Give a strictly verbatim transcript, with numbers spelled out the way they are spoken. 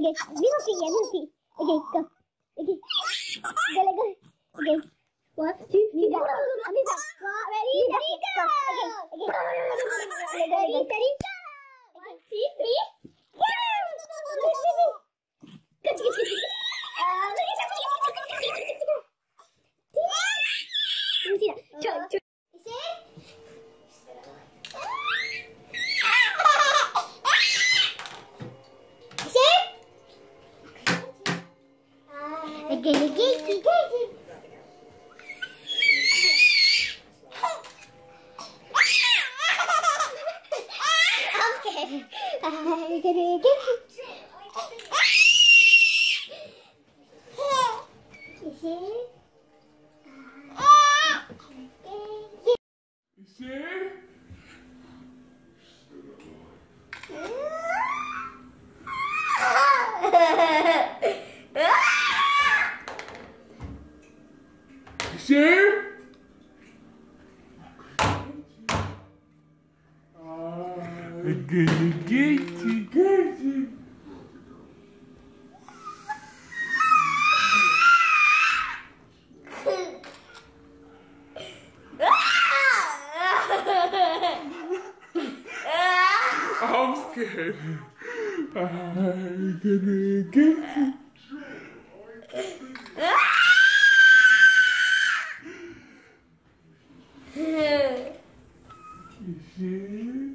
Okay, we will see. Yeah, we will see. Okay, go. Okay, go, go. Okay, one, two, three, go. Ready, ready, go. Okay, okay, ready, ready, go. One, two, three, go. Go, go, go. Get it, get it, get it. Okay. I'm gonna get it. Sure? I'm gonna get you, get you. I'm scared. I'm gonna get you. Yeah.